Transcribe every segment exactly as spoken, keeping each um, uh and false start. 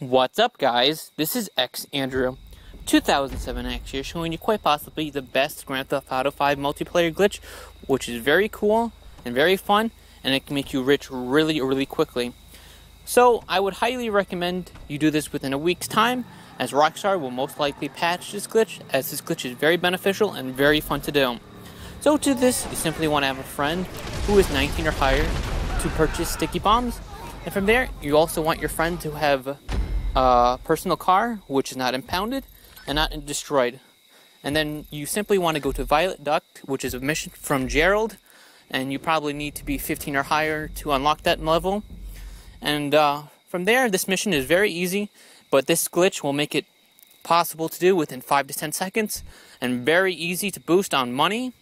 What's up, guys? This is X Andrew, two thousand seven X here, showing you quite possibly the best Grand Theft Auto five multiplayer glitch, which is very cool and very fun, and it can make you rich really, really quickly. So I would highly recommend you do this within a week's time, as Rockstar will most likely patch this glitch, as this glitch is very beneficial and very fun to do. So to this, you simply want to have a friend who is nineteen or higher to purchase sticky bombs, and from there, you also want your friend to have Uh, personal car, which is not impounded and not destroyed. And then you simply want to go to Violet Duct, which is a mission from Gerald, and you probably need to be fifteen or higher to unlock that level. And uh, from there, this mission is very easy, but this glitch will make it possible to do within five to ten seconds and very easy to boost on money.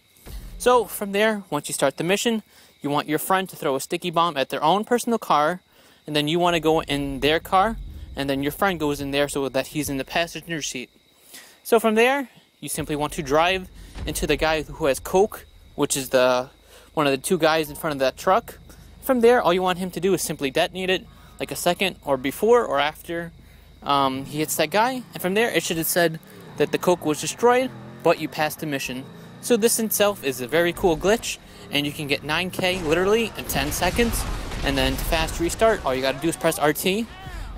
So from there, once you start the mission, you want your friend to throw a sticky bomb at their own personal car, and then you want to go in their car, and then your friend goes in there so that he's in the passenger seat. So from there, you simply want to drive into the guy who has coke, which is the one of the two guys in front of that truck. From there, all you want him to do is simply detonate it, like a second or before or after um, he hits that guy. And from there, it should have said that the coke was destroyed, but you passed the mission. So this in itself is a very cool glitch, and you can get nine K literally in ten seconds. And then to fast restart, all you got to do is press R T.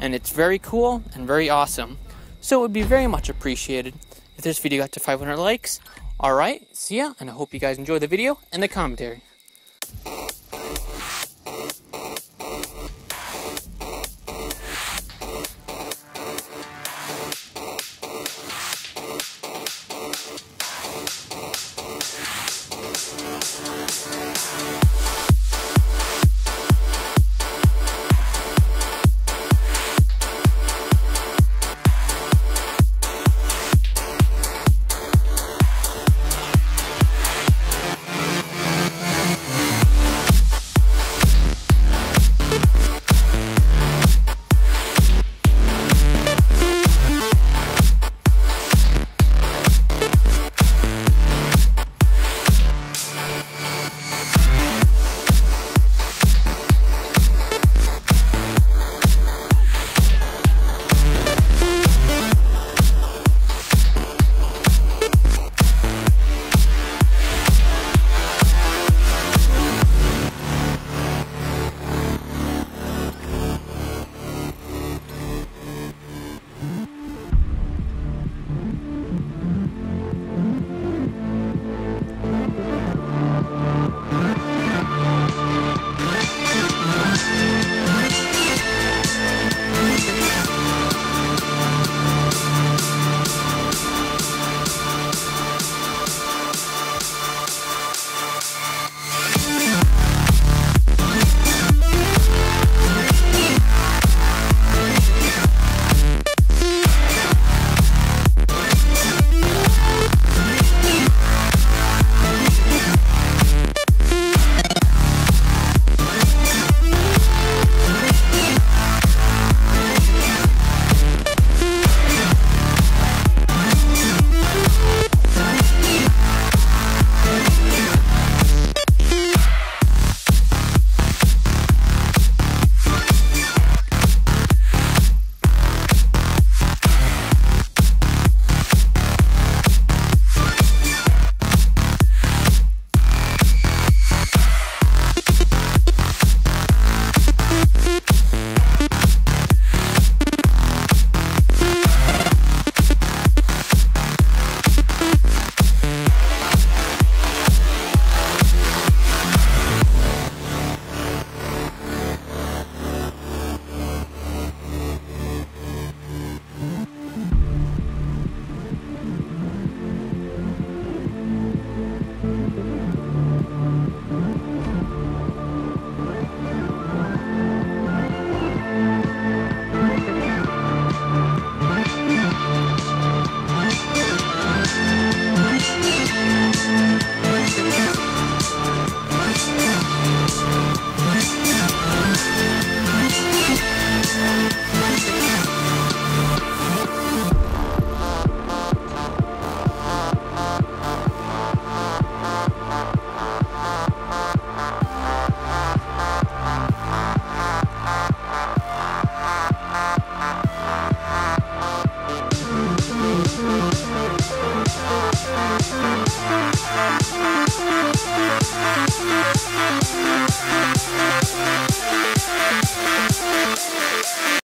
And it's very cool and very awesome. So it would be very much appreciated if this video got to five hundred likes. Alright, see ya, and I hope you guys enjoy the video and the commentary.